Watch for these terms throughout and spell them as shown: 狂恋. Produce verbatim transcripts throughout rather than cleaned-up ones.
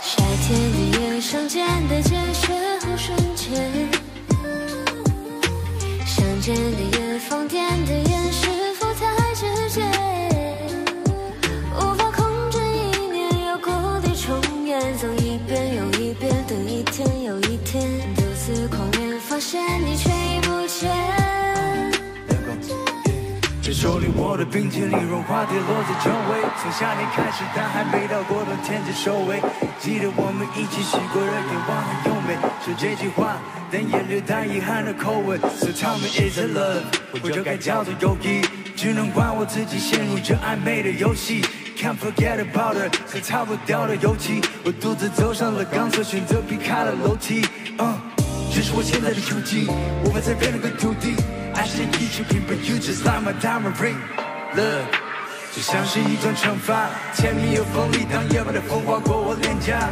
夏天的夜上肩的街雪红瞬间，相见的夜放电的眼是否太直接，无法控制一年又故地重演，走一遍又一遍，等一天又一天，独自狂恋，发现你却已不见。 手里握的冰淇淋融化跌落在周围，从夏天开始，但还没到过冬天就收尾。记得我们一起洗过热点，忘了优美，说这句话，但也略带遗憾的口吻。So tell me is it love， 或者该叫做友谊，只能怪我自己陷入这暧昧的游戏。Can't forget about her， 像擦不掉的油漆，我独自走上了钢索，选择避开了楼梯。嗯，这是我现在的处境，无法再变得更笃定。 I should eat your pin, but you just like my diamond ring. Look， 就像是一种惩罚，甜蜜又锋利，当夜晚的风划过我脸颊。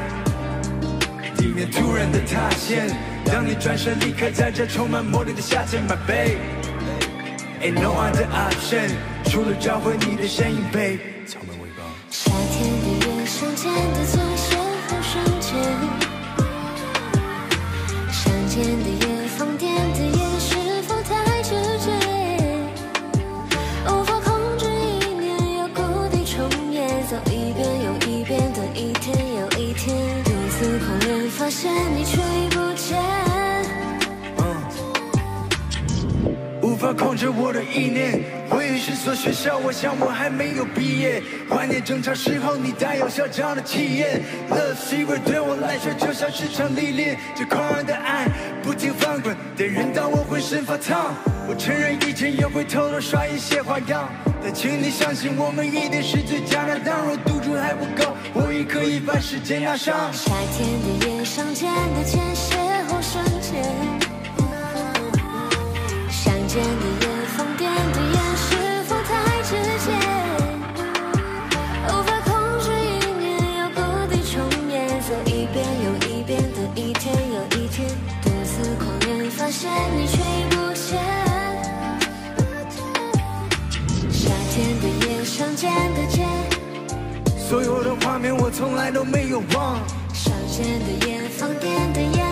地面突然的塌陷，当你转身离开，在这充满魔力的夏天 ，My babe， ain't no other option， 除了找回你的身影 ，babe。夏天的夜，相见的最深和瞬间，相见的夜，放电的夜。 发现你却已不见，无法控制我的意念。我也是所学校，我想我还没有毕业。怀念争吵时候你带有嚣张的气焰。Love fever 对我来说就像是场历练，这狂热的爱不停翻滚，得人到我浑身发烫。我承认以前也会偷偷耍一些花样，但请你相信我们一定是最佳搭档。若赌注还不够。 我已可以把时间压上。夏天的夜，相见的街，邂逅瞬间。相见的夜，放电的眼是否太直接？无法控制一年又故地重演，走一遍又一遍，等一天又一天，独自狂恋，发现你却已不见。夏天的夜，相见的街。 所有的画面我从来都没有忘，相见的夜，放电的夜，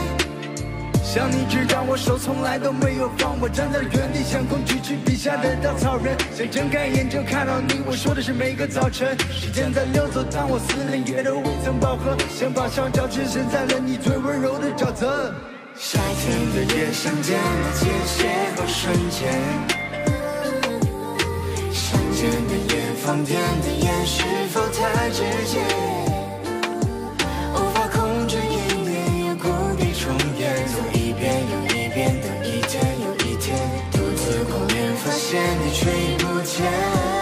想你直到我手从来都没有放。我站在原地，像空气中笔下的稻草人，想睁开眼就看到你。我说的是每个早晨，时间在溜走，但我思念也都未曾饱和。想把双脚置身在了你最温柔的沼泽。夏天的夜，相见的街，邂逅瞬间，相见的夜。 放电的眼是否太直接？无法控制一年又故地重演，走一遍又一遍，等一天又一天，独自狂恋，发现你却已不见。